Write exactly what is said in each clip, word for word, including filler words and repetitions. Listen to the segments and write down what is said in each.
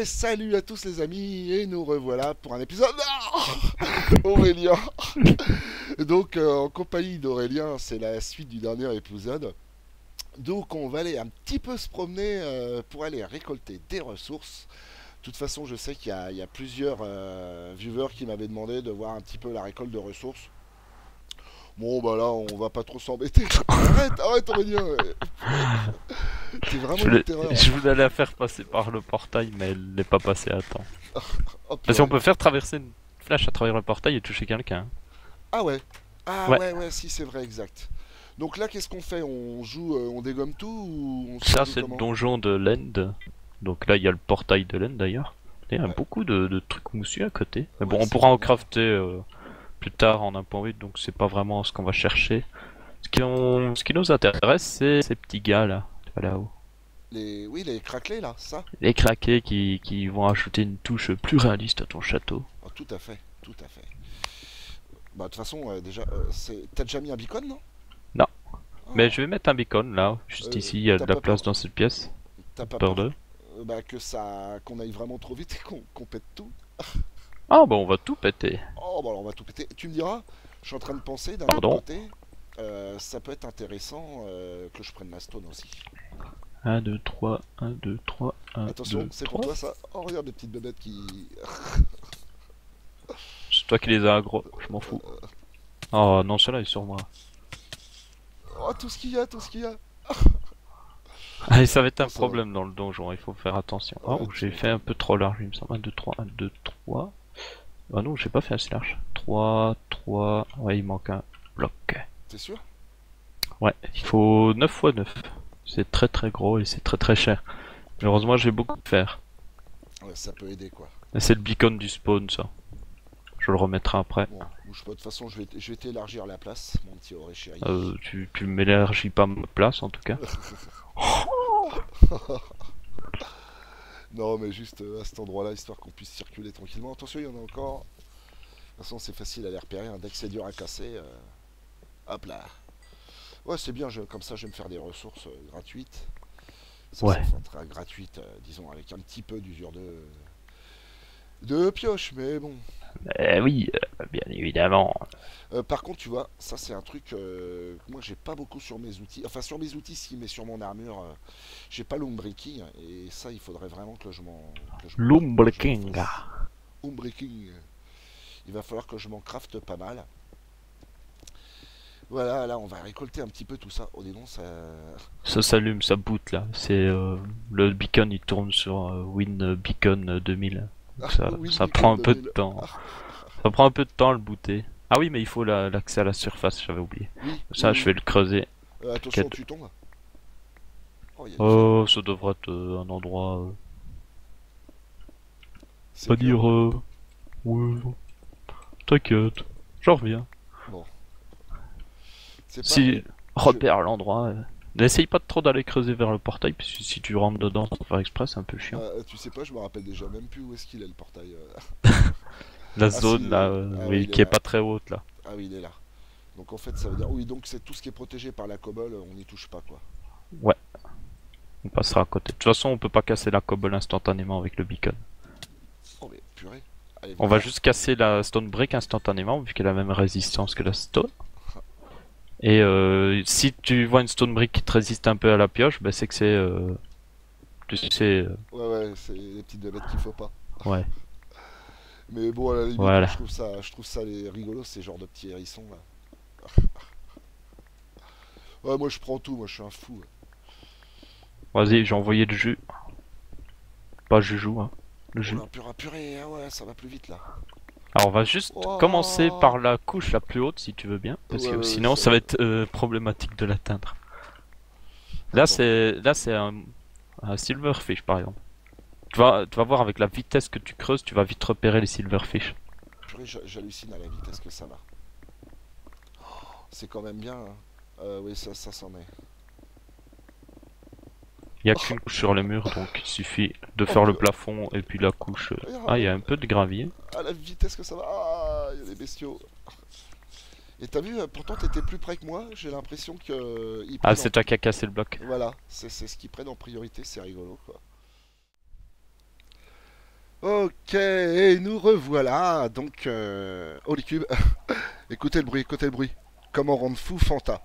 Ok, salut à tous les amis, et nous revoilà pour un épisode Aurélien. Donc euh, en compagnie d'Aurélien, c'est la suite du dernier épisode. Donc on va aller un petit peu se promener euh, pour aller récolter des ressources. De toute façon, je sais qu'il y, y a plusieurs euh, viewers qui m'avaient demandé de voir un petit peu la récolte de ressources. Bon bah là on va pas trop s'embêter. Arrête, arrête Aurélien. T'es vraiment une terreur. Je voulais la faire passer par le portail mais elle n'est pas passée à temps. Oh, parce qu'on peut faire traverser une flash à travers le portail et toucher quelqu'un. Ah ouais. Ah ouais ouais, ouais si c'est vrai, exact. Donc là qu'est-ce qu'on fait? On joue, euh, on dégomme tout ou on... Ça c'est le donjon de l'End. Donc là il y a le portail de l'End d'ailleurs. Il y a ouais. beaucoup de, de trucs mousseux à côté. Mais bon ouais, on pourra en crafter... Euh... plus tard en un point huit, donc c'est pas vraiment ce qu'on va chercher. Ce qui, on... ce qui nous intéresse, c'est ces petits gars là, là-haut. Les... Oui, les craquelés là, ça. Les craquelés qui... qui vont ajouter une touche plus réaliste à ton château. Oh, tout à fait, tout à fait. Bah, de toute façon, euh, déjà, euh, t'as déjà mis un beacon, non? Non, ah. mais je vais mettre un beacon là, juste euh, ici, il y a de la place peur. dans cette pièce. T'as pas peur, peur de euh, Bah, que ça. qu'on aille vraiment trop vite et qu'on qu'on pète tout. Ah bah on va tout péter. Oh bah alors on va tout péter. Tu me diras, je suis en train de penser d'un autre côté, euh, ça peut être intéressant euh, que je prenne la stone aussi. un, deux, trois, un, deux, trois, un, attention, c'est pour toi ça. Oh regarde les petites bébêtes qui... C'est toi qui les as aggro, je m'en fous. Oh non, celui-là est sur moi. Oh tout ce qu'il y a, tout ce qu'il y a. Allez, ça va être un ça problème va. dans le donjon, il faut faire attention. Oh, ouais, j'ai fait un peu trop large, il me semble. un, deux, trois, un, deux, trois. Ah non, j'ai pas fait assez large. trois, trois. Ouais, il manque un bloc. T'es sûr? Ouais, il faut neuf fois neuf. C'est très très gros et c'est très très cher. Malheureusement, j'ai beaucoup de fer. Ouais, ça peut aider quoi. C'est le beacon du spawn, ça. Je le remettrai après. Bon, bouge pas, de toute façon, je vais, je vais t'élargir la place, mon petit Auré chéri. Euh, tu tu m'élargis pas ma place en tout cas. Non mais juste à cet endroit là histoire qu'on puisse circuler tranquillement. Attention, il y en a encore. De toute façon c'est facile à les repérer, hein. Dès que c'est dur à casser, euh... hop là. Ouais c'est bien, je... comme ça je vais me faire des ressources euh, gratuites. Ça, ouais. Ça gratuite, euh, disons avec un petit peu d'usure de... de pioche mais bon. Euh, oui, euh, bien évidemment. Euh, par contre, tu vois, ça c'est un truc euh, que moi j'ai pas beaucoup sur mes outils. Enfin, sur mes outils, si, mais sur mon armure, euh, j'ai pas l'umbriking. Et ça, il faudrait vraiment que je m'en... L'umbriking. Umbriking. Il va falloir que je m'en crafte pas mal. Voilà, là, on va récolter un petit peu tout ça. Oh, dis donc, ça... Ça s'allume, ça boot, là. C'est... Euh, le beacon, il tourne sur euh, Win Beacon deux mille. Ça, oui, ça prend un peu de temps. Ça prend un peu de temps le booter. Ah oui, mais il faut l'accès la, à la surface, j'avais oublié. Oui, ça, oui, je vais oui. le creuser. Euh, attention, tu tombes. Oh, oh ça devrait être euh, un endroit. Euh... Pas clair. dire. Euh... Ouais. T'inquiète, j'en reviens. Bon. Pas si un... repère je... l'endroit. Euh... N'essaye pas trop d'aller creuser vers le portail, parce que si tu rentres dedans sans faire exprès, c'est un peu chiant. Euh, tu sais pas, je me rappelle déjà même plus où est-ce qu'il est le portail. Euh... La ah, zone si, là, euh, ah, oui, il qui est, est pas très haute là. Ah oui, il est là. Donc en fait, ça veut dire. Oui, donc c'est tout ce qui est protégé par la cobble, on n'y touche pas quoi. Ouais. On passera à côté. De toute façon, on peut pas casser la cobble instantanément avec le beacon. Oh mais purée. Allez, on va juste casser la stone brick instantanément, vu qu'elle a la même résistance que la stone. Et euh, si tu vois une stone brick qui te résiste un peu à la pioche, bah c'est que c'est... Euh, tu sais... Euh... Ouais ouais, c'est les petites bêtes qu'il faut pas. Ouais. Mais bon, à la limite, voilà. je, trouve ça, je trouve ça les rigolo, ces genres de petits hérissons là. Ouais, moi je prends tout, moi je suis un fou. Vas-y, j'ai envoyé le jus. Pas joujou, hein. Le jus. Oh, purée, purée, ah ouais, ça va plus vite là. Alors on va juste oh. commencer par la couche la plus haute si tu veux bien, parce ouais, que sinon ouais, ça va être euh, problématique de l'atteindre. Là c'est là c'est un, un silverfish par exemple. Tu vas, tu vas voir avec la vitesse que tu creuses, tu vas vite repérer les silverfish. J'hallucine à la vitesse que ça va. Oh, c'est quand même bien. Hein. Euh, oui ça, ça s'en est. Il n'y a qu'une couche sur les murs, donc il suffit de faire oh, le plafond et puis la couche. Ah, il y a un peu de gravier. À la vitesse que ça va, ah, il y a des bestiaux. Et t'as vu, pourtant t'étais plus près que moi, j'ai l'impression que... Ils ah, c'est en... toi qui a cassé le bloc. Voilà, c'est ce qu'ils prennent en priorité, c'est rigolo quoi. Ok, et nous revoilà, donc, euh, Holy Cube, écoutez le bruit, écoutez le bruit, comment rendre fou Fanta.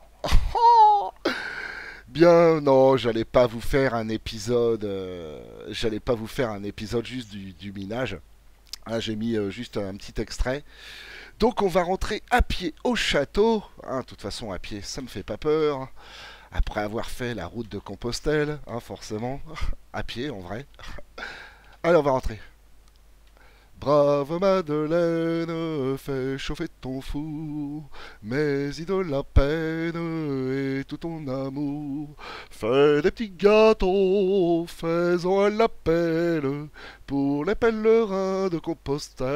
Bien, non, j'allais pas vous faire un épisode, euh, j'allais pas vous faire un épisode juste du, du minage, hein, j'ai mis euh, juste un petit extrait. Donc on va rentrer à pied au château, hein, de toute façon à pied ça me fait pas peur, après avoir fait la route de Compostelle, hein, forcément, à pied en vrai. Allez, on va rentrer. Brave Madeleine, fais chauffer ton four, mets-y de la peine et tout ton amour. Fais des petits gâteaux, fais-en à la pelle, pour les pèlerins de Compostelle.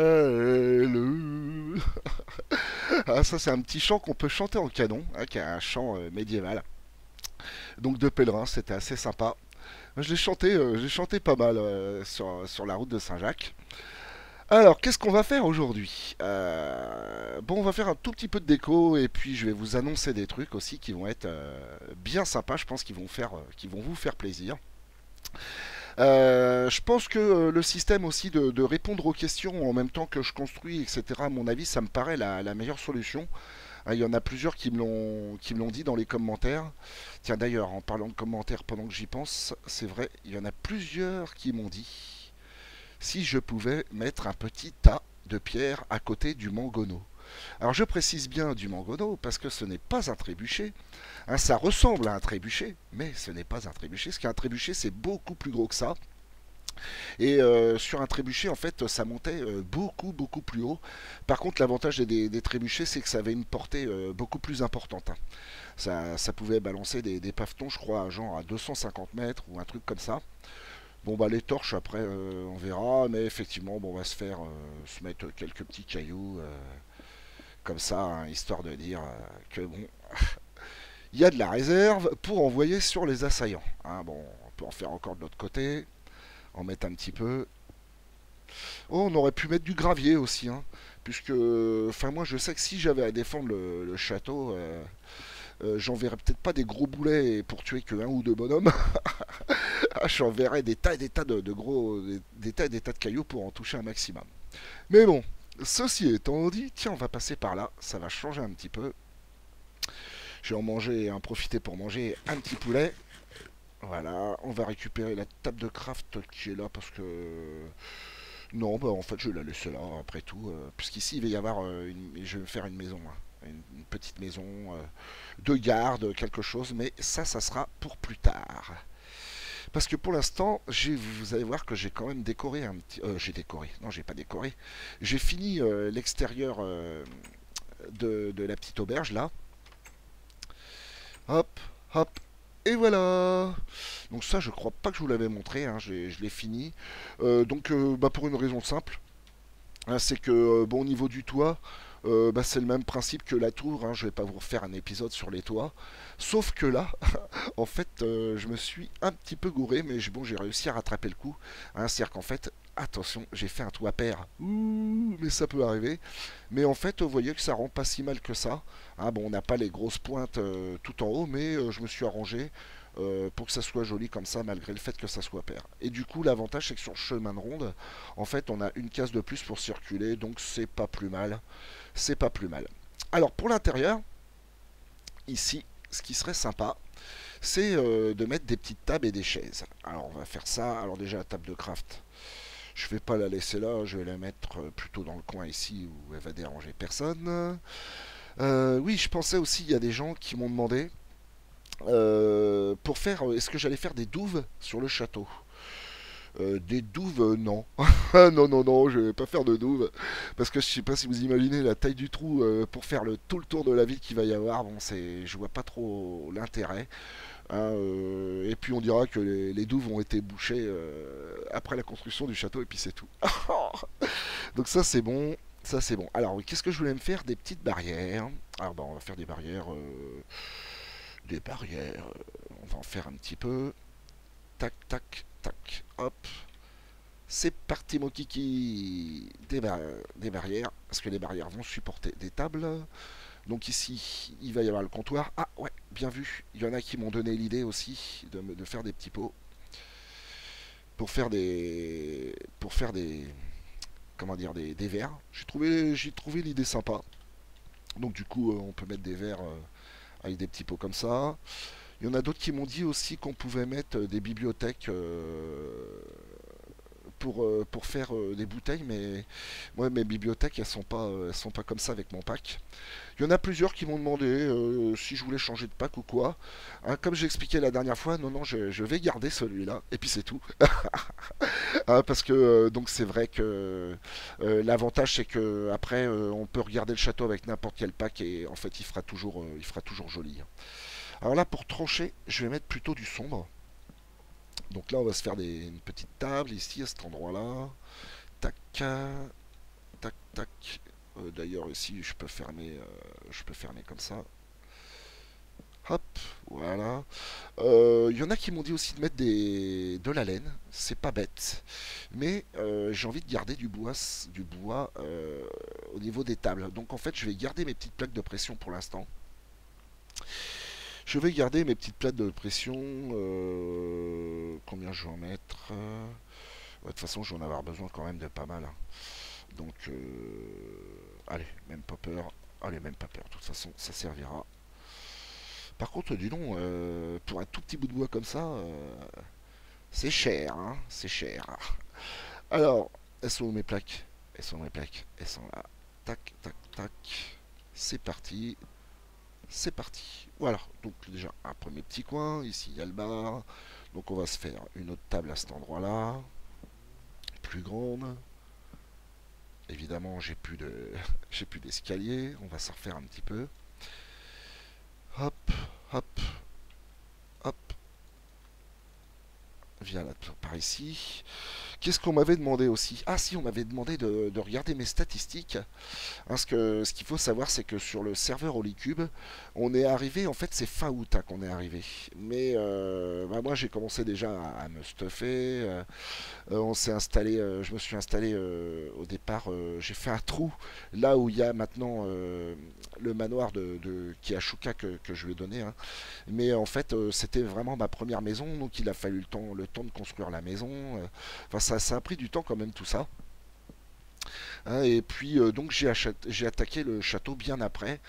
Ah, ça c'est un petit chant qu'on peut chanter en canon, hein, qui est un chant euh, médiéval. Donc de pèlerins, c'était assez sympa. Je l'ai chanté, euh, je l'ai chanté pas mal euh, sur, sur la route de Saint-Jacques. Alors, qu'est-ce qu'on va faire aujourd'hui? euh, Bon, on va faire un tout petit peu de déco et puis je vais vous annoncer des trucs aussi qui vont être euh, bien sympas, je pense qu'ils vont, euh, qu'ils vont vous faire plaisir. Euh, je pense que euh, le système aussi de, de répondre aux questions en même temps que je construis, et cetera, à mon avis, ça me paraît la, la meilleure solution. Il y en a plusieurs qui me l'ont dit dans les commentaires. Tiens, d'ailleurs, en parlant de commentaires pendant que j'y pense, c'est vrai, il y en a plusieurs qui m'ont dit... si je pouvais mettre un petit tas de pierres à côté du mangonneau. Alors je précise bien du mangonneau parce que ce n'est pas un trébuchet. Hein, ça ressemble à un trébuchet, mais ce n'est pas un trébuchet. Ce qu'un trébuchet, c'est beaucoup plus gros que ça. Et euh, sur un trébuchet, en fait, ça montait euh, beaucoup, beaucoup plus haut. Par contre, l'avantage des, des, des trébuchets, c'est que ça avait une portée euh, beaucoup plus importante. Hein. Ça, ça pouvait balancer des, des pavetons, je crois, genre à deux cent cinquante mètres ou un truc comme ça. Bon bah les torches après euh, on verra, mais effectivement bon, on va se faire euh, se mettre quelques petits cailloux euh, comme ça, hein, histoire de dire euh, que bon, il y a de la réserve pour envoyer sur les assaillants. Hein, bon, on peut en faire encore de l'autre côté, en mettre un petit peu. Oh, on aurait pu mettre du gravier aussi, hein, puisque, enfin moi je sais que si j'avais à défendre le, le château... Euh, Euh, j'enverrai peut-être pas des gros boulets pour tuer que un ou deux bonhommes. J'enverrai des tas et des tas de, de gros, des, des tas et des tas de cailloux pour en toucher un maximum. Mais bon, ceci étant dit, tiens, on va passer par là, ça va changer un petit peu. Je vais en manger, en profiter pour manger un petit poulet. Voilà, on va récupérer la table de craft qui est là parce que... non, bah en fait je vais la laisser là après tout, euh, puisqu'ici il va y avoir euh, une... je vais faire une maison, hein. Une petite maison euh, de garde, quelque chose, mais ça, ça sera pour plus tard. Parce que pour l'instant, vous allez voir que j'ai quand même décoré un petit... Euh, j'ai décoré, non, j'ai pas décoré. J'ai fini euh, l'extérieur euh, de, de la petite auberge, là. Hop, hop, et voilà. Donc ça, je crois pas que je vous l'avais montré, hein, je l'ai fini. Euh, donc, euh, bah, pour une raison simple, hein, c'est que, euh, bon, au niveau du toit... Euh, bah, c'est le même principe que la tour, hein. Je vais pas vous refaire un épisode sur les toits, sauf que là, en fait, euh, je me suis un petit peu gouré, mais bon, j'ai réussi à rattraper le coup, hein. C'est-à-dire qu'en fait, attention, j'ai fait un toit pair, ouh, mais ça peut arriver, mais en fait, vous voyez que ça rend pas si mal que ça, hein. Bon, on n'a pas les grosses pointes euh, tout en haut, mais euh, je me suis arrangé euh, pour que ça soit joli comme ça, malgré le fait que ça soit pair. Et du coup, l'avantage, c'est que sur le chemin de ronde, en fait, on a une case de plus pour circuler, donc c'est pas plus mal. C'est pas plus mal. Alors pour l'intérieur, ici, ce qui serait sympa, c'est euh, de mettre des petites tables et des chaises. Alors on va faire ça. Alors déjà la table de craft, je vais pas la laisser là, je vais la mettre plutôt dans le coin ici où elle va déranger personne. Euh, oui, je pensais aussi, il y a des gens qui m'ont demandé euh, pour faire, est-ce que j'allais faire des douves sur le château ? Euh, des douves, euh, non. Non, non, non, je vais pas faire de douves. Parce que je sais pas si vous imaginez la taille du trou euh, pour faire le, tout le tour de la ville qu'il va y avoir. Bon, c'est, je vois pas trop l'intérêt. Hein, euh, et puis on dira que les, les douves ont été bouchées euh, après la construction du château et puis c'est tout. Donc ça c'est bon, ça c'est bon. Alors qu'est-ce que je voulais me faire? Des petites barrières. Alors bah ben, on va faire des barrières. Euh, des barrières. On va en faire un petit peu. Tac, tac. Tac, hop, c'est parti mon kiki, des, bar des barrières, parce que les barrières vont supporter des tables, donc ici, il va y avoir le comptoir, ah ouais, bien vu, il y en a qui m'ont donné l'idée aussi de, de faire des petits pots, pour faire des pour faire des comment dire des, des verres. J'ai trouvé j'ai trouvé l'idée sympa. Donc du coup euh, on peut mettre des verres euh, avec des petits pots comme ça. Il y en a d'autres qui m'ont dit aussi qu'on pouvait mettre des bibliothèques euh, pour, euh, pour faire euh, des bouteilles, mais moi ouais, mes bibliothèques elles sont pas euh, elles sont pas comme ça avec mon pack. Il y en a plusieurs qui m'ont demandé euh, si je voulais changer de pack ou quoi. Hein, comme j'expliquais la dernière fois, non non je, je vais garder celui-là et puis c'est tout. Hein, parce que euh, donc c'est vrai que euh, l'avantage c'est que après euh, on peut regarder le château avec n'importe quel pack et en fait il fera toujours euh, il fera toujours joli. Alors là pour trancher je vais mettre plutôt du sombre. Donc là on va se faire des, une petite table ici à cet endroit là. Tac, tac, tac. Euh, D'ailleurs ici je peux fermer, euh, je peux fermer comme ça. Hop, voilà. Il euh, y en a qui m'ont dit aussi de mettre des, de la laine. C'est pas bête. Mais euh, j'ai envie de garder du bois, du bois euh, au niveau des tables. Donc en fait je vais garder mes petites plaques de pression pour l'instant. Je vais garder mes petites plaques de pression. Euh, combien je vais en mettre? De toute façon, je vais en avoir besoin quand même de pas mal. Hein. Donc, euh, allez, même pas peur. Allez, même pas peur. De toute façon, ça servira. Par contre, dis donc, euh, pour un tout petit bout de bois comme ça, euh, c'est cher. Hein, c'est cher. Alors, elles sont où mes plaques? Elles sont où mes plaques? Elles sont là. Tac, tac, tac. C'est parti. C'est parti, voilà, donc déjà un premier petit coin, ici il y a le bar, donc on va se faire une autre table à cet endroit là, plus grande, évidemment j'ai plus de j'ai plus d'escalier, on va s'en refaire un petit peu, hop, hop, hop, via la tour par ici. Qu'est-ce qu'on m'avait demandé aussi? Ah si, on m'avait demandé de, de regarder mes statistiques. Hein, ce que, ce qu'il faut savoir, c'est que sur le serveur Holycube, on est arrivé, en fait c'est fin août hein, qu'on est arrivé. Mais euh, bah, moi j'ai commencé déjà à, à me stuffer. Euh, on s'est installé, euh, je me suis installé euh, au départ, euh, j'ai fait un trou là où il y a maintenant euh, le manoir de, de Kiyashuka que, que je lui ai donné. Hein. Mais en fait euh, c'était vraiment ma première maison, donc il a fallu le temps, le temps de construire la maison. Enfin, ça, ça a pris du temps quand même tout ça. Hein, et puis euh, donc j'ai j'ai attaqué le château bien après.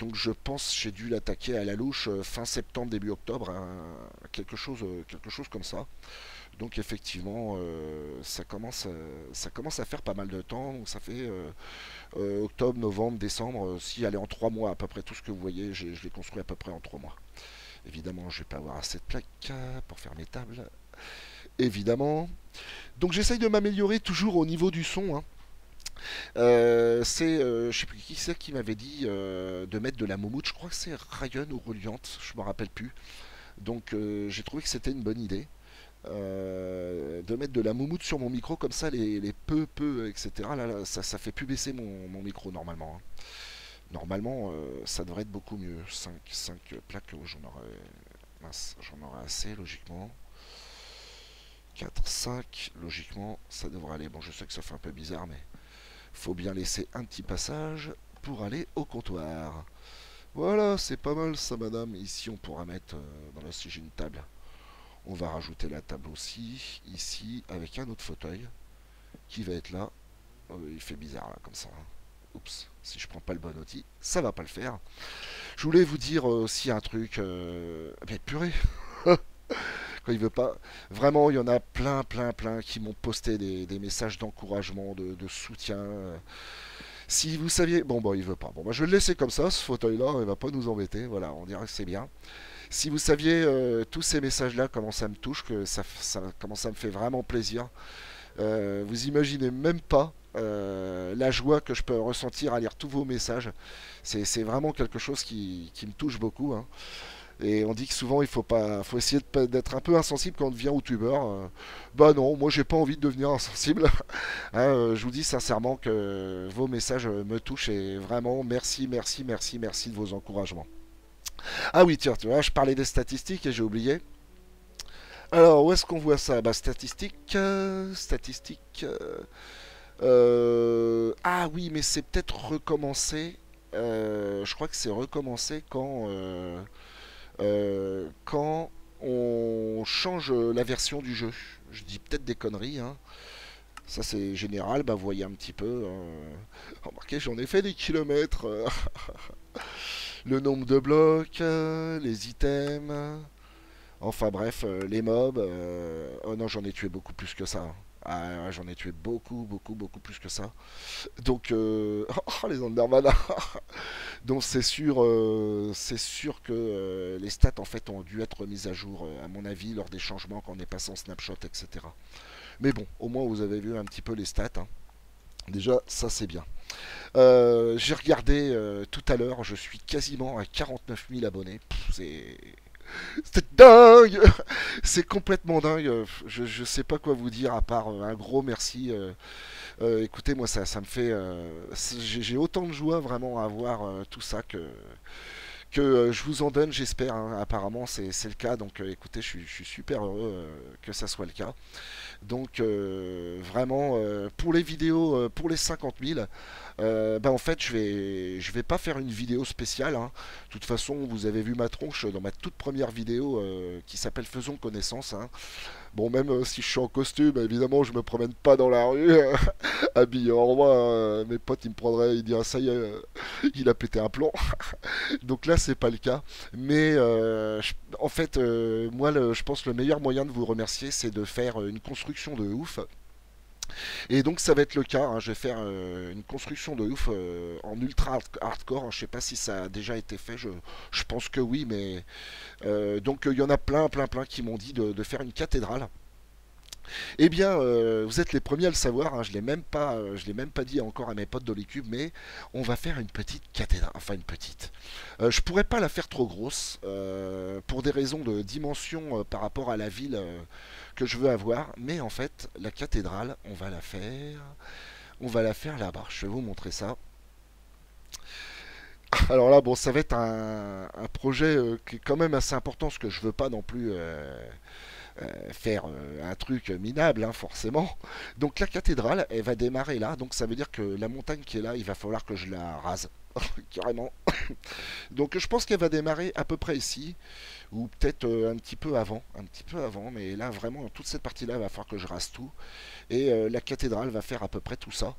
Donc je pense j'ai dû l'attaquer à la louche euh, fin septembre, début octobre, hein, quelque chose, euh, quelque chose comme ça. Donc effectivement euh, ça commence euh, ça commence à faire pas mal de temps. Donc ça fait euh, euh, octobre, novembre, décembre, euh, si allez en trois mois à peu près tout ce que vous voyez, je l'ai construit à peu près en trois mois. Évidemment je vais pas avoir assez de plaques pour faire mes tables. Évidemment. Donc j'essaye de m'améliorer toujours au niveau du son. Hein. Euh, c'est, euh, je sais plus qui c'est qui m'avait dit euh, de mettre de la moumoute. Je crois que c'est Ryan ou Relient, je me rappelle plus. Donc euh, j'ai trouvé que c'était une bonne idée euh, de mettre de la moumoute sur mon micro comme ça, les, les peu peu et cetera. Là, là ça, ça fait plus baisser mon, mon micro normalement. Hein. Normalement, euh, ça devrait être beaucoup mieux. cinq, cinq plaques, j'en aurais, mince, j'en aurais assez logiquement. quatre, cinq, logiquement, ça devrait aller. Bon, je sais que ça fait un peu bizarre, mais faut bien laisser un petit passage pour aller au comptoir. Voilà, c'est pas mal ça, madame. Ici, on pourra mettre, euh, dans la si j'ai une table, on va rajouter la table aussi, ici, avec un autre fauteuil, qui va être là. Oh, il fait bizarre, là, comme ça. Hein. Oups, si je prends pas le bon outil, ça va pas le faire. Je voulais vous dire aussi un truc... Euh... Mais purée il veut pas. Vraiment, il y en a plein, plein, plein qui m'ont posté des, des messages d'encouragement, de, de soutien. Si vous saviez... Bon, bon, il veut pas. Bon, bah, je vais le laisser comme ça, ce fauteuil-là, il va pas nous embêter. Voilà, on dirait que c'est bien. Si vous saviez euh, tous ces messages-là, comment ça me touche, que ça, ça, comment ça me fait vraiment plaisir. Euh, vous imaginez même pas euh, la joie que je peux ressentir à lire tous vos messages. C'est vraiment quelque chose qui, qui me touche beaucoup. Hein. Et on dit que souvent il faut pas, faut essayer d'être un peu insensible quand on devient youtubeur. Euh, bah non, moi j'ai pas envie de devenir insensible. Hein, euh, je vous dis sincèrement que vos messages me touchent et vraiment merci, merci, merci, merci de vos encouragements. Ah oui, tiens, tu vois, je parlais des statistiques et j'ai oublié. Alors où est-ce qu'on voit ça? Bah statistiques, euh, statistiques. Euh, euh, ah oui, mais c'est peut-être recommencé. Euh, je crois que c'est recommencé quand. Euh, Euh, quand on change la version du jeu. Je dis peut-être des conneries, hein. Ça c'est général, bah voyez un petit peu. Hein. Remarquez, j'en ai fait des kilomètres. Le nombre de blocs, les items, enfin bref, les mobs. Euh... Oh non, j'en ai tué beaucoup plus que ça. Ah, j'en ai tué beaucoup, beaucoup, beaucoup plus que ça. Donc, euh... oh, les Enderman. Donc c'est sûr, euh... c'est sûr que euh, les stats en fait ont dû être mises à jour, à mon avis, lors des changements quand on est passé en snapshot, et cetera. Mais bon, au moins vous avez vu un petit peu les stats. Hein. Déjà, ça c'est bien. Euh, J'ai regardé euh, tout à l'heure, je suis quasiment à quarante-neuf mille abonnés. C'est... C'est dingue. C'est complètement dingue. Je, je sais pas quoi vous dire à part un gros merci. Euh, euh, écoutez, moi ça, ça me fait... Euh, j'ai autant de joie vraiment à avoir euh, tout ça que... Que euh, je vous en donne, j'espère, hein. Apparemment c'est le cas, donc euh, écoutez, je suis, je suis super heureux euh, que ça soit le cas. Donc euh, vraiment, euh, pour les vidéos, euh, pour les cinquante mille, euh, bah, en fait je vais je vais pas faire une vidéo spéciale. De hein. toute façon, vous avez vu ma tronche dans ma toute première vidéo euh, qui s'appelle Faisons Connaissance. Hein. Bon, même euh, si je suis en costume, évidemment je me promène pas dans la rue, euh, habillé en roi, euh, mes potes ils me prendraient, ils diraient ça y est, euh, il a pété un plomb. Donc là, c'est pas le cas, mais euh, je, en fait euh, moi le, je pense le meilleur moyen de vous remercier c'est de faire une construction de ouf, et donc ça va être le cas, hein. Je vais faire euh, une construction de ouf euh, en ultra hardcore, hein. Je sais pas si ça a déjà été fait, je, je pense que oui, mais euh, donc il euh, y en a plein plein plein qui m'ont dit de, de faire une cathédrale. Eh bien, euh, vous êtes les premiers à le savoir, hein, je l'ai même pas, euh, je l'ai même pas dit encore à mes potes d'Holycube, mais on va faire une petite cathédrale, enfin une petite. Euh, je pourrais pas la faire trop grosse, euh, pour des raisons de dimension euh, par rapport à la ville euh, que je veux avoir, mais en fait, la cathédrale, on va la faire, on va la faire là-bas, je vais vous montrer ça. Alors là, bon, ça va être un, un projet euh, qui est quand même assez important, parce que je veux pas non plus... Euh, Euh, faire euh, un truc minable, hein, forcément. Donc la cathédrale, elle va démarrer là, donc ça veut dire que la montagne qui est là, il va falloir que je la rase, carrément. Donc je pense qu'elle va démarrer à peu près ici, ou peut-être euh, un petit peu avant, un petit peu avant, mais là vraiment, dans toute cette partie-là, il va falloir que je rase tout, et euh, la cathédrale va faire à peu près tout ça.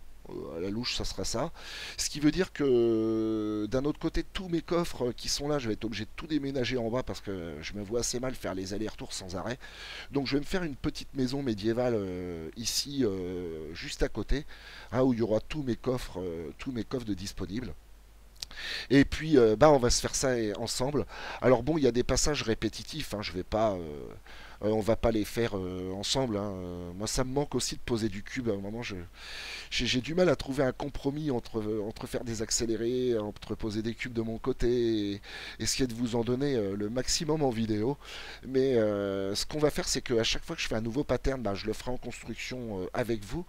À la louche, ça sera ça. Ce qui veut dire que d'un autre côté, tous mes coffres qui sont là, je vais être obligé de tout déménager en bas parce que je me vois assez mal faire les allers-retours sans arrêt. Donc je vais me faire une petite maison médiévale euh, ici, euh, juste à côté, hein, où il y aura tous mes coffres, euh, tous mes coffres de disponibles. Et puis euh, bah on va se faire ça ensemble. Alors bon, il y a des passages répétitifs, hein, je vais pas euh, euh, on va pas les faire euh, ensemble, hein. Moi ça me manque aussi de poser du cube à un moment, je j'ai du mal à trouver un compromis entre, entre faire des accélérés, entre poser des cubes de mon côté et essayer de vous en donner euh, le maximum en vidéo. Mais euh, ce qu'on va faire, c'est qu'à chaque fois que je fais un nouveau pattern, bah, je le ferai en construction euh, avec vous.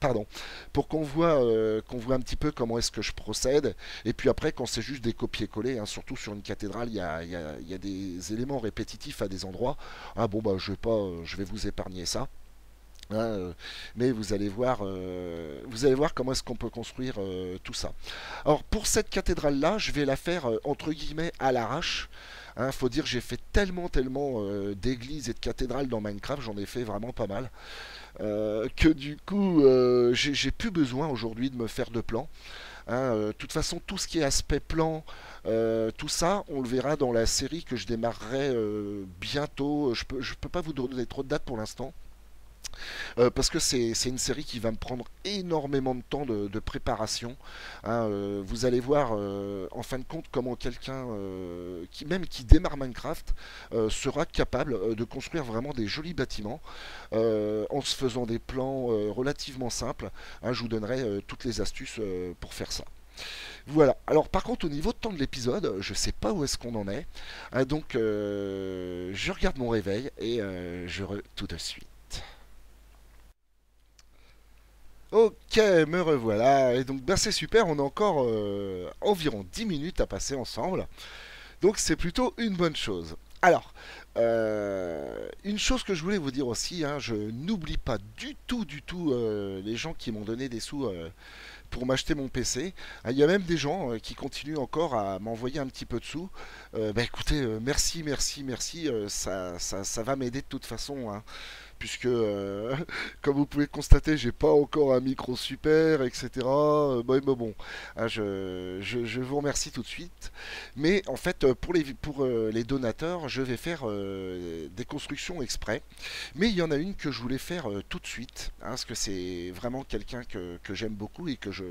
Pardon, pour qu'on voit, euh, qu'on voit un petit peu comment est-ce que je procède. Et puis après, quand c'est juste des copier-coller, hein, surtout sur une cathédrale, il y a, y a, y a des éléments répétitifs à des endroits. Ah bon, bah, je vais pas, euh, je vais vous épargner ça. Hein, euh, mais vous allez voir, euh, vous allez voir comment est-ce qu'on peut construire euh, tout ça. Alors pour cette cathédrale-là, je vais la faire euh, entre guillemets à l'arrache. Hein, faut dire, j'ai fait tellement, tellement euh, d'églises et de cathédrales dans Minecraft, j'en ai fait vraiment pas mal, euh, que du coup, euh, j'ai plus besoin aujourd'hui de me faire de plans. De hein, euh, toute façon, tout ce qui est aspect plan, euh, tout ça, on le verra dans la série que je démarrerai euh, bientôt. Je peux, je peux pas vous donner trop de dates pour l'instant. Euh, parce que c'est une série qui va me prendre énormément de temps de, de préparation, hein, euh, vous allez voir euh, en fin de compte comment quelqu'un euh, qui même qui démarre Minecraft euh, sera capable euh, de construire vraiment des jolis bâtiments euh, en se faisant des plans euh, relativement simples, hein. Je vous donnerai euh, toutes les astuces euh, pour faire ça. Voilà, alors par contre au niveau de temps de l'épisode, je sais pas où est-ce qu'on en est, hein, donc euh, je regarde mon réveil et euh, je re tout de suite. Ok, me revoilà, et donc ben c'est super, on a encore euh, environ dix minutes à passer ensemble, donc c'est plutôt une bonne chose. Alors, euh, une chose que je voulais vous dire aussi, hein, je n'oublie pas du tout, du tout euh, les gens qui m'ont donné des sous euh, pour m'acheter mon P C. Il y a même des gens qui continuent encore à m'envoyer un petit peu de sous. Euh, bah écoutez, merci, merci, merci, ça, ça, ça va m'aider de toute façon, hein. Puisque, euh, comme vous pouvez le constater, j'ai pas encore un micro super, et cetera. Bon, bon, bon. Ah, je, je, je vous remercie tout de suite. Mais en fait, pour les, pour les donateurs, je vais faire euh, des constructions exprès. Mais il y en a une que je voulais faire euh, tout de suite, hein, parce que c'est vraiment quelqu'un que, que j'aime beaucoup et que je,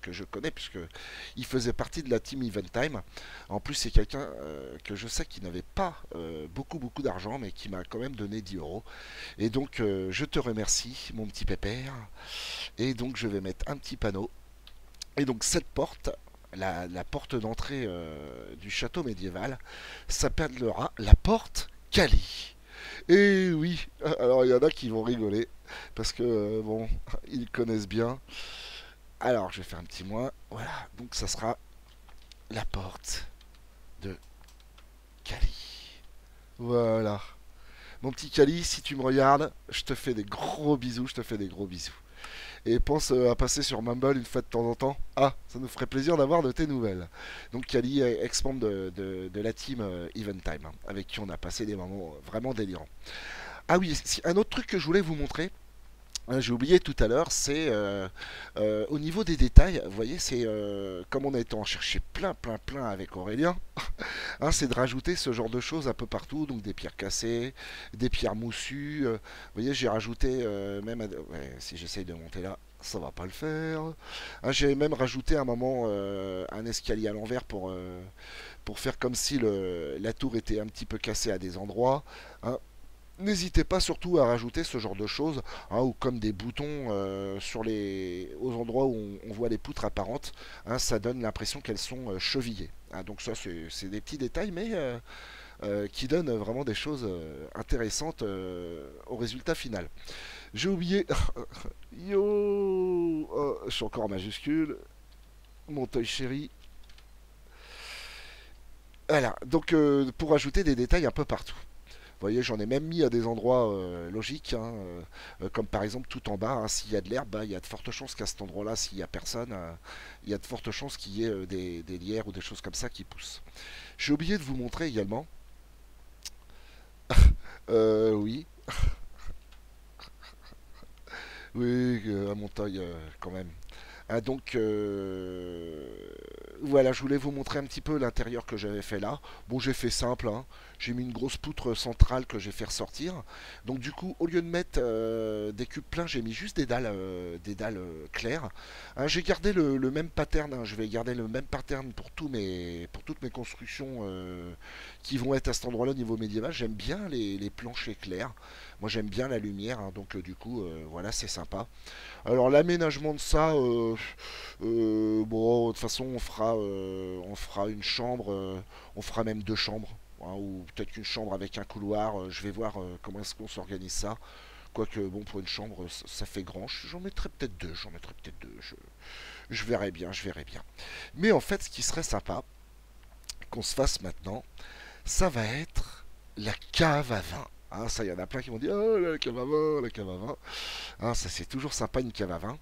que je connais, puisque il faisait partie de la team Eventime. En plus, c'est quelqu'un euh, que je sais qui n'avait pas euh, beaucoup, beaucoup d'argent, mais qui m'a quand même donné dix euros. Et donc, Donc euh, je te remercie mon petit pépère, et donc je vais mettre un petit panneau, et donc cette porte, la, la porte d'entrée euh, du château médiéval, s'appellera la porte Kali. Et oui, alors il y en a qui vont rigoler, parce que euh, bon, ils connaissent bien. Alors je vais faire un petit moins, voilà, donc ça sera la porte de Kali, voilà. Mon petit Kali, si tu me regardes, je te fais des gros bisous, je te fais des gros bisous. Et pense à passer sur Mumble une fois de temps en temps. Ah, ça nous ferait plaisir d'avoir de tes nouvelles. Donc Kali, ex-membre de, de, de la team Eventime, hein, avec qui on a passé des moments vraiment délirants. Ah oui, un autre truc que je voulais vous montrer, hein, j'ai oublié tout à l'heure, c'est euh, euh, au niveau des détails, vous voyez, c'est euh, comme on a été en chercher plein, plein, plein avec Aurélien, hein, c'est de rajouter ce genre de choses un peu partout, donc des pierres cassées, des pierres moussues, euh, vous voyez, j'ai rajouté, euh, même, à, ouais, si j'essaye de monter là, ça va pas le faire, hein, j'ai même rajouté à un moment euh, un escalier à l'envers pour, euh, pour faire comme si le, la tour était un petit peu cassée à des endroits, hein. N'hésitez pas surtout à rajouter ce genre de choses, hein, ou comme des boutons euh, sur les... aux endroits où on, on voit les poutres apparentes, hein, ça donne l'impression qu'elles sont euh, chevillées. Hein, donc ça, c'est des petits détails, mais euh, euh, qui donnent vraiment des choses euh, intéressantes euh, au résultat final. J'ai oublié... Yo, oh, je suis encore en majuscule. Mon Toyy chéri. Voilà, donc euh, pour ajouter des détails un peu partout. Vous voyez, j'en ai même mis à des endroits euh, logiques, hein, euh, comme par exemple tout en bas, hein, s'il y a de l'herbe, bah, il y a de fortes chances qu'à cet endroit-là, s'il n'y a personne, euh, il y a de fortes chances qu'il y ait euh, des, des lierres ou des choses comme ça qui poussent. J'ai oublié de vous montrer également, euh, oui, oui, euh, à Montagne euh, quand même. Ah, donc euh, voilà, je voulais vous montrer un petit peu l'intérieur que j'avais fait là. Bon, j'ai fait simple, hein. J'ai mis une grosse poutre centrale que j'ai fait ressortir. Donc du coup, au lieu de mettre euh, des cubes pleins, j'ai mis juste des dalles, euh, des dalles euh, claires. Hein, j'ai gardé le, le même pattern, hein. Je vais garder le même pattern pour, tous mes, pour toutes mes constructions euh, qui vont être à cet endroit-là au niveau médiéval. J'aime bien les, les planchers clairs. Moi, j'aime bien la lumière, hein, donc euh, du coup, euh, voilà, c'est sympa. Alors, l'aménagement de ça, euh, euh, bon, de toute façon, on fera, euh, on fera une chambre, euh, on fera même deux chambres, hein, ou peut-être qu'une chambre avec un couloir, euh, je vais voir euh, comment est-ce qu'on s'organise ça. Quoique, bon, pour une chambre, ça, ça fait grand, j'en mettrai peut-être deux, j'en mettrai peut-être deux, je, je verrai bien, je verrai bien. Mais en fait, ce qui serait sympa, qu'on se fasse maintenant, ça va être la cave à vin. Hein, ça, il y en a plein qui m'ont dit « Oh, la cave à vin, la cave à vin !» hein, ça, c'est toujours sympa, une cave à vin.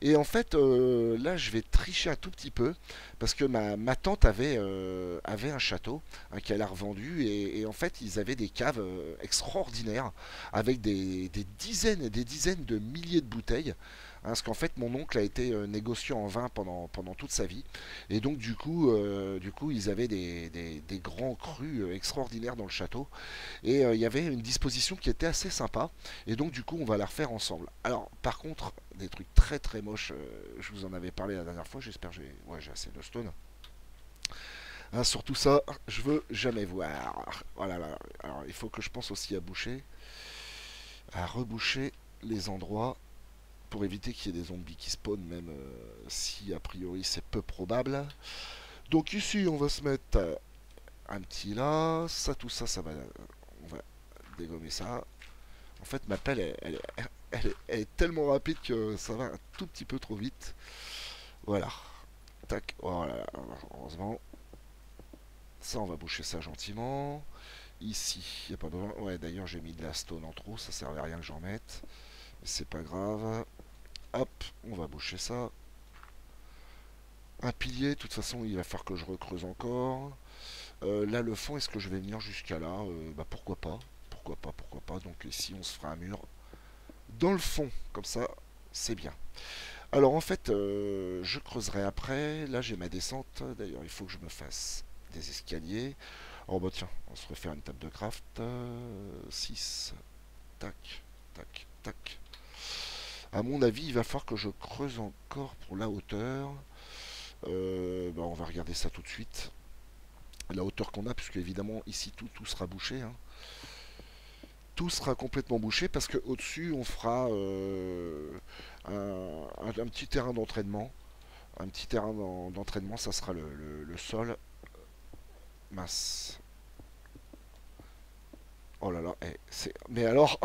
Et en fait, euh, là, je vais tricher un tout petit peu, parce que ma, ma tante avait, euh, avait un château, hein, qu'elle a revendu, et, et en fait, ils avaient des caves euh, extraordinaires, avec des, des dizaines et des dizaines de milliers de bouteilles. Hein, parce qu'en fait, mon oncle a été euh, négociant en vin pendant, pendant toute sa vie. Et donc, du coup, euh, du coup ils avaient des, des, des grands crus euh, extraordinaires dans le château. Et euh, il y avait une disposition qui était assez sympa. Et donc, du coup, on va la refaire ensemble. Alors, par contre, des trucs très, très moches. Euh, je vous en avais parlé la dernière fois. J'espère que j'ai ouais, j'ai assez de stone. Hein, surtout ça, je veux jamais voir. Voilà. Là. Alors, il faut que je pense aussi à boucher. À reboucher les endroits. Pour éviter qu'il y ait des zombies qui spawnent, même euh, si a priori c'est peu probable. Donc ici on va se mettre euh, un petit là, ça tout ça, ça va, on va dégommer ça. En fait ma pelle elle, elle, elle, elle, elle est tellement rapide que ça va un tout petit peu trop vite. Voilà, tac, voilà, heureusement. Ça on va boucher ça gentiment. Ici, il n'y a pas besoin, ouais d'ailleurs j'ai mis de la stone en trop, ça ne servait à rien que j'en mette. C'est pas grave. Hop, on va boucher ça. un pilier, de toute façon il va falloir que je recreuse encore. Euh, là le fond, est-ce que je vais venir jusqu'à là? euh, Bah pourquoi pas, pourquoi pas, pourquoi pas. Donc ici on se fera un mur dans le fond, comme ça c'est bien. Alors en fait euh, je creuserai après, là j'ai ma descente, d'ailleurs il faut que je me fasse des escaliers. Oh bah tiens, on se refait une table de craft, six, tac, tac, tac. À mon avis il va falloir que je creuse encore pour la hauteur. Euh, bah on va regarder ça tout de suite, la hauteur qu'on a, puisque évidemment ici tout, tout sera bouché, hein. Tout sera complètement bouché parce que au-dessus on fera euh, un, un, un petit terrain d'entraînement, un petit terrain d'entraînement, ça sera le, le, le sol. Mince. Oh là là, eh, c'est... mais alors,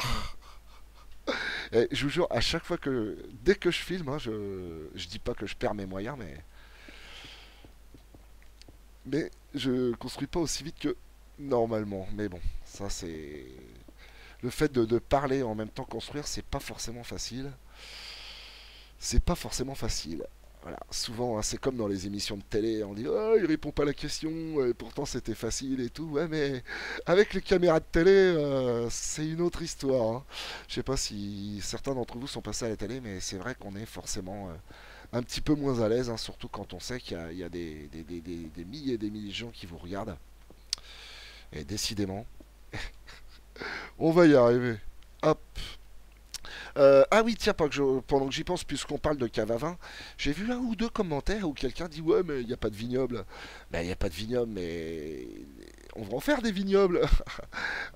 eh, je vous jure, à chaque fois que, dès que je filme, hein, je, je dis pas que je perds mes moyens, mais, mais je construis pas aussi vite que normalement. Mais bon, ça c'est. Le fait de, de parler en même temps construire, c'est pas forcément facile. C'est pas forcément facile. Voilà. Souvent, hein, c'est comme dans les émissions de télé, on dit oh, il répond pas à la question, et pourtant c'était facile et tout. Ouais, mais avec les caméras de télé, euh, c'est une autre histoire. Hein. Je sais pas si certains d'entre vous sont passés à la télé, mais c'est vrai qu'on est forcément euh, un petit peu moins à l'aise, hein, surtout quand on sait qu'il y, y a des, des, des, des, des milliers et des milliers de gens qui vous regardent. Et décidément. On va y arriver. Hop. Euh, ah oui, tiens, pas que je, pendant que j'y pense, puisqu'on parle de cave à vin, j'ai vu un ou deux commentaires où quelqu'un dit ouais, mais il n'y a pas de vignoble. Ben, il n'y a pas de vignoble, mais on va en faire des vignobles.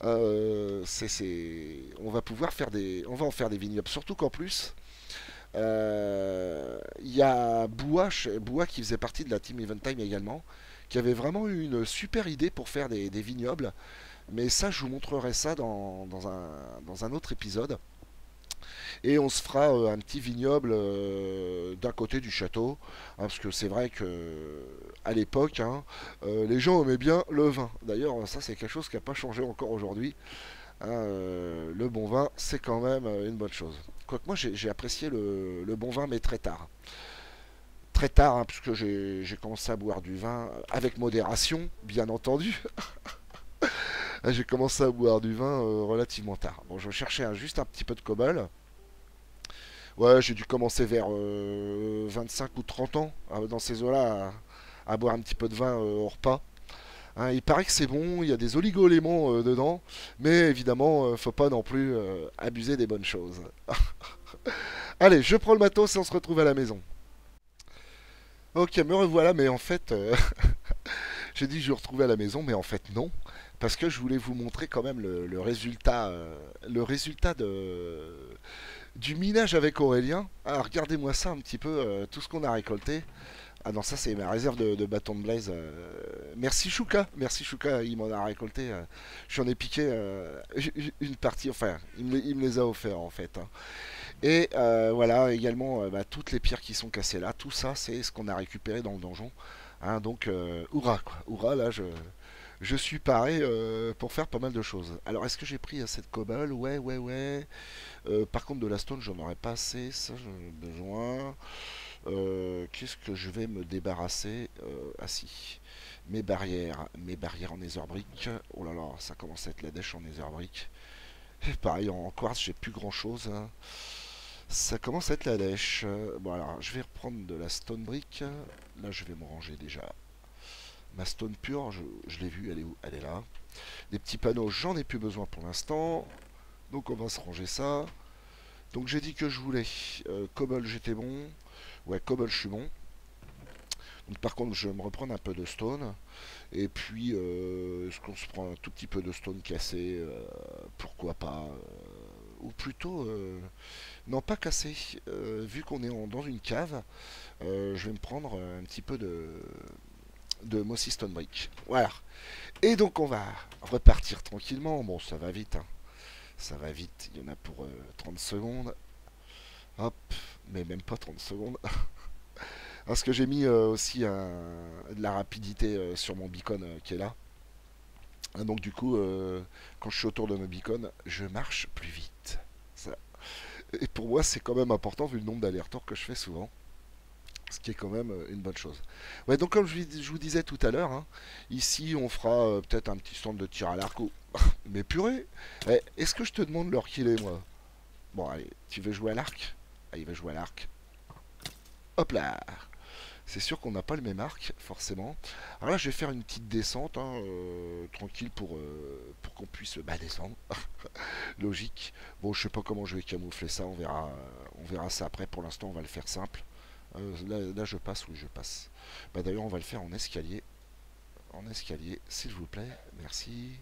euh, c'est, c'est... On va pouvoir faire des, on va en faire des vignobles. Surtout qu'en plus, il euh, y a Boua, Boua qui faisait partie de la team Eventime également, qui avait vraiment eu une super idée pour faire des, des vignobles. Mais ça, je vous montrerai ça dans, dans, un, dans un autre épisode. Et on se fera euh, un petit vignoble euh, d'un côté du château. Hein, parce que c'est vrai que à l'époque, hein, euh, les gens aimaient bien le vin. D'ailleurs, ça, c'est quelque chose qui n'a pas changé encore aujourd'hui. Hein, euh, le bon vin, c'est quand même euh, une bonne chose. Quoique moi, j'ai apprécié le, le bon vin, mais très tard. Très tard, hein, puisque j'ai commencé à boire du vin avec modération, bien entendu. J'ai commencé à boire du vin euh, relativement tard. Bon, je cherchais hein, juste un petit peu de cobalt. Ouais, j'ai dû commencer vers euh, vingt-cinq ou trente ans, euh, dans ces eaux-là, à, à boire un petit peu de vin euh, au repas. Hein, il paraît que c'est bon, il y a des oligo-éléments euh, dedans, mais évidemment, euh, faut pas non plus euh, abuser des bonnes choses. Allez, je prends le matos et on se retrouve à la maison. Ok, me revoilà, mais en fait... Euh... J'ai dit que je retrouvais à la maison, mais en fait non, parce que je voulais vous montrer quand même le, le résultat, euh, le résultat de, du minage avec Aurélien. Ah, regardez-moi ça un petit peu, euh, tout ce qu'on a récolté. Ah non, ça c'est ma réserve de, de bâton de blaze. Euh, merci Chouka, merci Chouka, il m'en a récolté. Euh, J'en ai piqué euh, une partie, enfin, il me, il me les a offerts en fait. Hein. Et euh, voilà également euh, bah, toutes les pierres qui sont cassées là, tout ça c'est ce qu'on a récupéré dans le donjon. Hein, donc euh, hurrah quoi, hurrah, là je, je suis paré euh, pour faire pas mal de choses. Alors est-ce que j'ai pris assez de cobalt? Ouais ouais ouais. Euh, par contre de la stone j'en aurais pas assez, ça j'en ai besoin. Euh, Qu'est-ce que je vais me débarrasser? euh, Ah si, mes barrières, mes barrières en netherbrick. Oh là là, ça commence à être la dèche en netherbrick. Et pareil en quartz j'ai plus grand chose. Hein. Ça commence à être la dèche. Bon alors, je vais reprendre de la stone brick. Là, je vais me ranger déjà. Ma stone pure, je, je l'ai vue, elle est où? Elle est là. Des petits panneaux, j'en ai plus besoin pour l'instant. Donc, on va se ranger ça. Donc, j'ai dit que je voulais. Euh, cobble, j'étais bon. Ouais, cobble, je suis bon. Donc, par contre, je vais me reprendre un peu de stone. Et puis, euh, est-ce qu'on se prend un tout petit peu de stone cassé? euh, Pourquoi pas? Ou plutôt, euh, non pas cassé, euh, vu qu'on est en, dans une cave, euh, je vais me prendre un petit peu de, de Mossy Stone Brick. Voilà. Et donc on va repartir tranquillement. Bon, ça va vite. Hein. Ça va vite. Il y en a pour euh, trente secondes. Hop. Mais même pas trente secondes. Parce que j'ai mis euh, aussi un, de la rapidité euh, sur mon beacon euh, qui est là. Donc du coup, euh, quand je suis autour de mes beacons, je marche plus vite. Ça. Et pour moi, c'est quand même important vu le nombre d'allers-retours que je fais souvent. ce qui est quand même une bonne chose. Ouais, donc comme je, je vous disais tout à l'heure, hein, ici on fera euh, peut-être un petit stand de tir à l'arc. Mais purée, eh, est-ce que je te demande l'heure qu'il est, moi? Bon, allez, tu veux jouer à l'arc? Ah, il va jouer à l'arc. Hop là. C'est sûr qu'on n'a pas le même arc, forcément. Alors là, je vais faire une petite descente, hein, euh, tranquille, pour, euh, pour qu'on puisse bah, descendre. Logique. Bon, je sais pas comment je vais camoufler ça, on verra, on verra ça après. Pour l'instant, on va le faire simple. Euh, là, là, je passe, oui, je passe. Bah, d'ailleurs, on va le faire en escalier. En escalier, s'il vous plaît. Merci.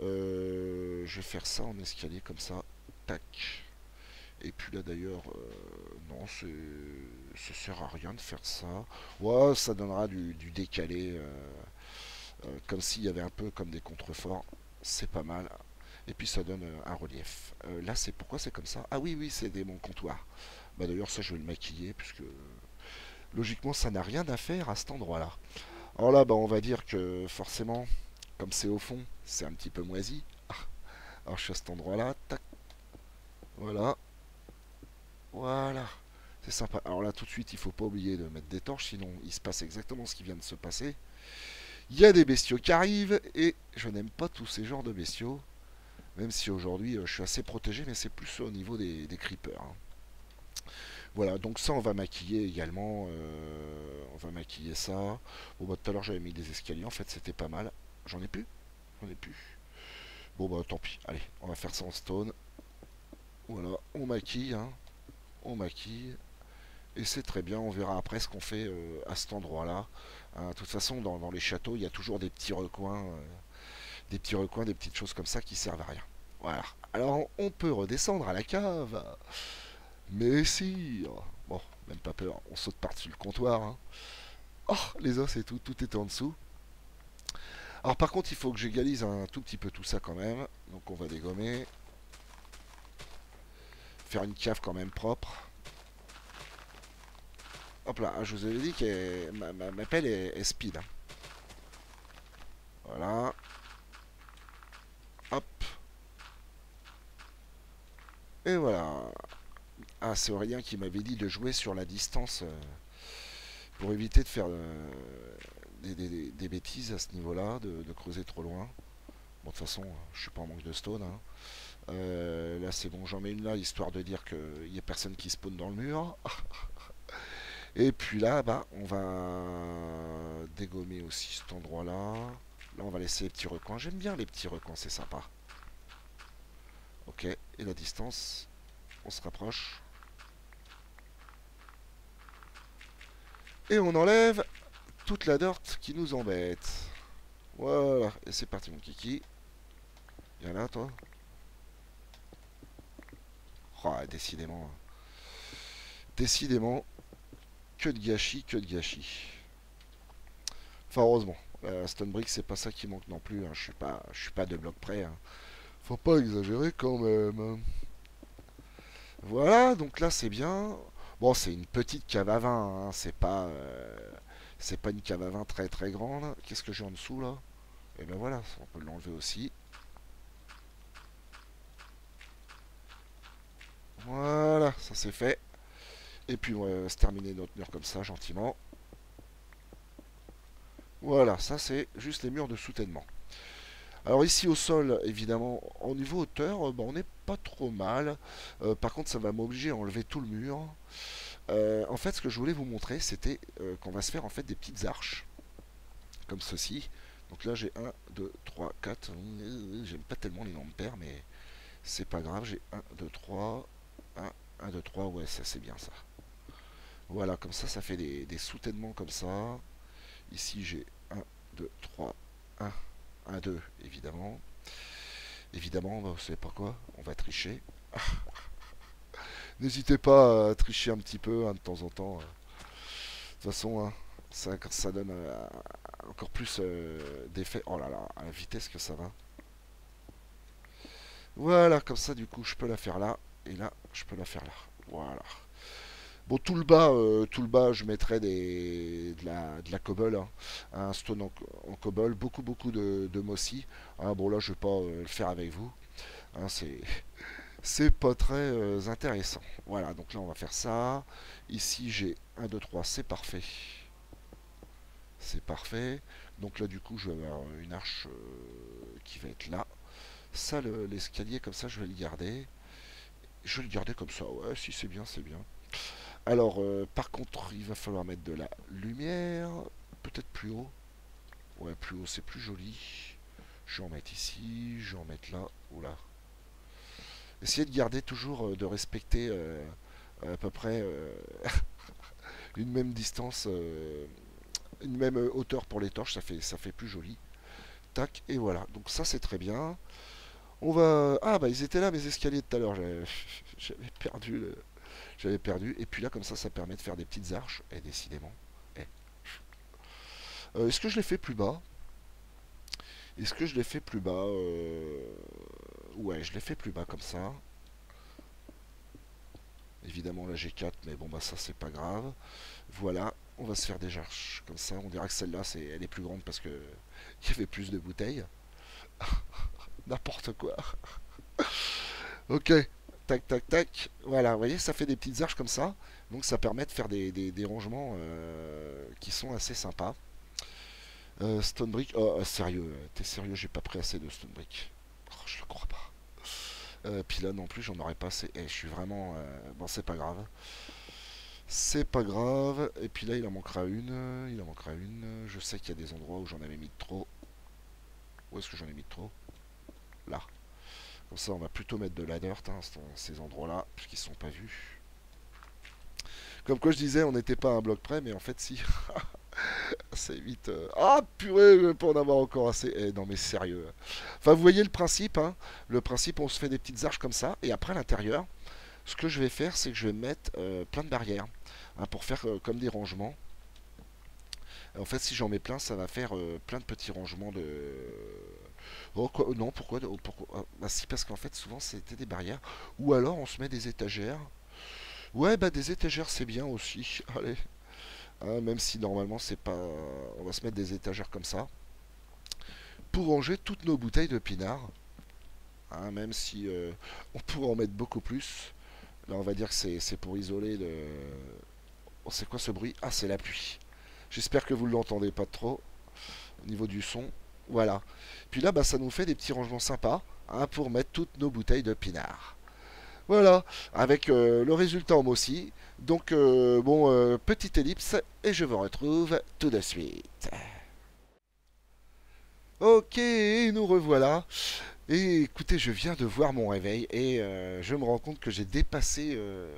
Euh, je vais faire ça en escalier, comme ça. Tac. Et puis là d'ailleurs, euh, non, ça sert à rien de faire ça. Ouais, ça donnera du, du décalé, euh, euh, comme s'il y avait un peu comme des contreforts. C'est pas mal. Et puis ça donne euh, un relief. Euh, là, c'est pourquoi c'est comme ça. Ah oui, oui, c'est des mon comptoir. Bah d'ailleurs, ça, je vais le maquiller, puisque euh, logiquement, ça n'a rien à faire à cet endroit-là. Alors là, bah, on va dire que forcément, comme c'est au fond, c'est un petit peu moisi. Ah. Alors je suis à cet endroit-là, tac. Voilà. Voilà, c'est sympa. Alors là, tout de suite, il ne faut pas oublier de mettre des torches, sinon il se passe exactement ce qui vient de se passer. Il y a des bestiaux qui arrivent, et je n'aime pas tous ces genres de bestiaux, même si aujourd'hui, je suis assez protégé, mais c'est plus au niveau des, des creepers. Hein. Voilà, donc ça, on va maquiller également. Euh, on va maquiller ça. Bon, bah, tout à l'heure, j'avais mis des escaliers, en fait, c'était pas mal. J'en ai plus J'en ai plus. Bon, bah, tant pis. Allez, on va faire ça en stone. Voilà, on maquille, hein. On maquille, et c'est très bien, on verra après ce qu'on fait euh, à cet endroit-là. Hein, de toute façon, dans, dans les châteaux, il y a toujours des petits recoins, euh, des petits recoins, des petites choses comme ça qui servent à rien. Voilà. Alors, on peut redescendre à la cave. Mais si... Bon, même pas peur, on saute par-dessus le comptoir. Hein. Oh, les os et tout, tout est en dessous. Alors par contre, il faut que j'égalise un tout petit peu tout ça quand même. Donc on va dégommer. Une cave quand même propre. Hop là, je vous avais dit que ma, ma, ma pelle est, est speed. Voilà. Hop. Et voilà. Ah, c'est Aurélien qui m'avait dit de jouer sur la distance euh, pour éviter de faire euh, des, des, des bêtises à ce niveau-là, de, de creuser trop loin. Bon, de toute façon, je suis pas en manque de stone. Hein. Euh, là c'est bon, j'en mets une là histoire de dire qu'il n'y a personne qui spawn dans le mur. Et puis là bah, on va dégommer aussi cet endroit là. Là on va laisser les petits recoins. J'aime bien les petits recoins, c'est sympa. Ok, et la distance, on se rapproche. Et on enlève toute la dirt qui nous embête. Voilà, et c'est parti mon kiki. Viens là toi. Ah, décidément, décidément, que de gâchis, que de gâchis. Enfin, heureusement, euh, Stonebrick, c'est pas ça qui manque non plus. Hein. Je suis pas, je suis pas de bloc près. Hein. Faut pas exagérer quand même. Voilà, donc là c'est bien. Bon, c'est une petite cave à vin. Hein. C'est pas, euh, c'est pas une cave à vin très très grande. Qu'est-ce que j'ai en dessous là? Et ben voilà, on peut l'enlever aussi. Voilà, ça c'est fait. Et puis on va se terminer notre mur comme ça, gentiment. Voilà, ça c'est juste les murs de soutènement. Alors ici au sol, évidemment, au niveau hauteur, bah, on n'est pas trop mal. Euh, par contre, ça va m'obliger à enlever tout le mur. Euh, en fait, ce que je voulais vous montrer, c'était euh, qu'on va se faire en fait des petites arches. Comme ceci. Donc là, j'ai un, deux, trois, quatre. J'aime pas tellement les lampères, mais c'est pas grave. J'ai un, deux, trois... un, deux, trois, ouais, ça c'est bien ça. Voilà, comme ça, ça fait des, des soutènements comme ça. Ici, j'ai un, deux, trois, un, un, deux, évidemment. Évidemment, bah, vous savez pas quoi, on va tricher. N'hésitez pas à tricher un petit peu, hein, de temps en temps. De toute façon, hein, ça, ça donne euh, encore plus euh, d'effet. Oh là là, à la vitesse que ça va. Voilà, comme ça, du coup, je peux la faire là. Et là, je peux la faire là. Voilà. Bon, tout le bas, euh, tout le bas, je mettrai des, de la, de la cobble. Hein. Un stone en, en cobble. Beaucoup, beaucoup de, de mossy. Hein, bon, là, je ne vais pas euh, le faire avec vous. Hein, c'est c'est pas très euh, intéressant. Voilà, donc là on va faire ça. Ici j'ai un, deux, trois, c'est parfait. C'est parfait. Donc là du coup je vais avoir une arche euh, qui va être là. Ça, l'escalier, le, comme ça je vais le garder. Je vais le garder comme ça, ouais, si c'est bien, c'est bien. Alors, euh, par contre, il va falloir mettre de la lumière, peut-être plus haut. Ouais, plus haut, c'est plus joli. Je vais en mettre ici, je vais en mettre là, ou là. Essayez de garder toujours, euh, de respecter euh, à peu près euh, une même distance, euh, une même hauteur pour les torches, ça fait, ça fait plus joli. Tac, et voilà. Donc ça, c'est très bien. On va... Ah, bah, ils étaient là, mes escaliers tout à l'heure. J'avais perdu le... J'avais perdu. Et puis là, comme ça, ça permet de faire des petites arches. Et décidément. Eh. Euh, Est-ce que je les fais plus bas? Est-ce que je les fais plus bas euh... Ouais, je les fais plus bas comme ça. Évidemment, là, j'ai quatre. Mais bon, bah ça, c'est pas grave. Voilà. On va se faire des arches comme ça. On dirait que celle-là, c'est, elle est plus grande parce que il y avait plus de bouteilles. N'importe quoi. Ok. Tac, tac, tac. Voilà, vous voyez, ça fait des petites arches comme ça. Donc ça permet de faire des, des, des rangements euh, qui sont assez sympas. Euh, stone brick. Oh, euh, sérieux. T'es sérieux, j'ai pas pris assez de stone brick. Oh, je le crois pas. Euh, puis là, non plus, j'en aurais pas assez. Eh, je suis vraiment... Euh... Bon, c'est pas grave. C'est pas grave. Et puis là, il en manquera une. Il en manquera une. Je sais qu'il y a des endroits où j'en avais mis de trop. Où est-ce que j'en ai mis de trop? Là. Comme ça, on va plutôt mettre de la dirt, hein, ces endroits-là, puisqu'ils ne sont pas vus. Comme quoi je disais, on n'était pas à un bloc près, mais en fait, si. C'est vite... Euh... Ah, purée, je ne vais pas en avoir encore assez. Eh, non, mais sérieux. Enfin, vous voyez le principe, hein. Le principe, on se fait des petites arches comme ça. Et après, à l'intérieur, ce que je vais faire, c'est que je vais mettre euh, plein de barrières, hein, pour faire euh, comme des rangements. En fait, si j'en mets plein, ça va faire euh, plein de petits rangements de... Oh, quoi, non, pourquoi, pourquoi bah, si, parce qu'en fait, souvent, c'était des barrières. Ou alors, on se met des étagères. Ouais, bah, des étagères, c'est bien aussi. Allez. Hein, même si, normalement, c'est pas... On va se mettre des étagères comme ça. Pour ranger toutes nos bouteilles de pinard. Hein, même si euh, on pourrait en mettre beaucoup plus. Là, on va dire que c'est pour isoler le... Oh, c'est quoi ce bruit? Ah, c'est la pluie. J'espère que vous ne l'entendez pas trop au niveau du son. Voilà. Puis là, bah, ça nous fait des petits rangements sympas, hein, pour mettre toutes nos bouteilles de pinard. Voilà. Avec euh, le résultat en moussi. Donc, euh, bon, euh, petite ellipse. Et je vous retrouve tout de suite. Ok, et nous revoilà. Et écoutez, je viens de voir mon réveil. Et euh, je me rends compte que j'ai dépassé... Euh,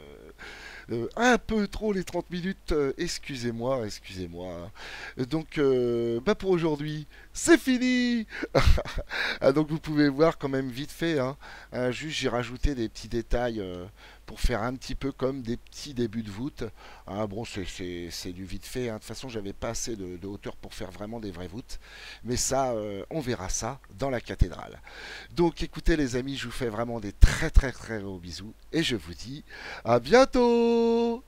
Euh, un peu trop les trente minutes, euh, excusez-moi, excusez-moi. Donc, euh, bah pour aujourd'hui, c'est fini. Ah, donc vous pouvez voir quand même vite fait, hein. Euh, juste j'ai rajouté des petits détails euh, pour faire un petit peu comme des petits débuts de voûte. Ah, bon, c'est du vite fait, hein. De toute façon, j'avais pas assez de, de hauteur pour faire vraiment des vraies voûtes. Mais ça, euh, on verra ça dans la cathédrale. Donc écoutez les amis, je vous fais vraiment des très très très gros bisous. Et je vous dis à bientôt.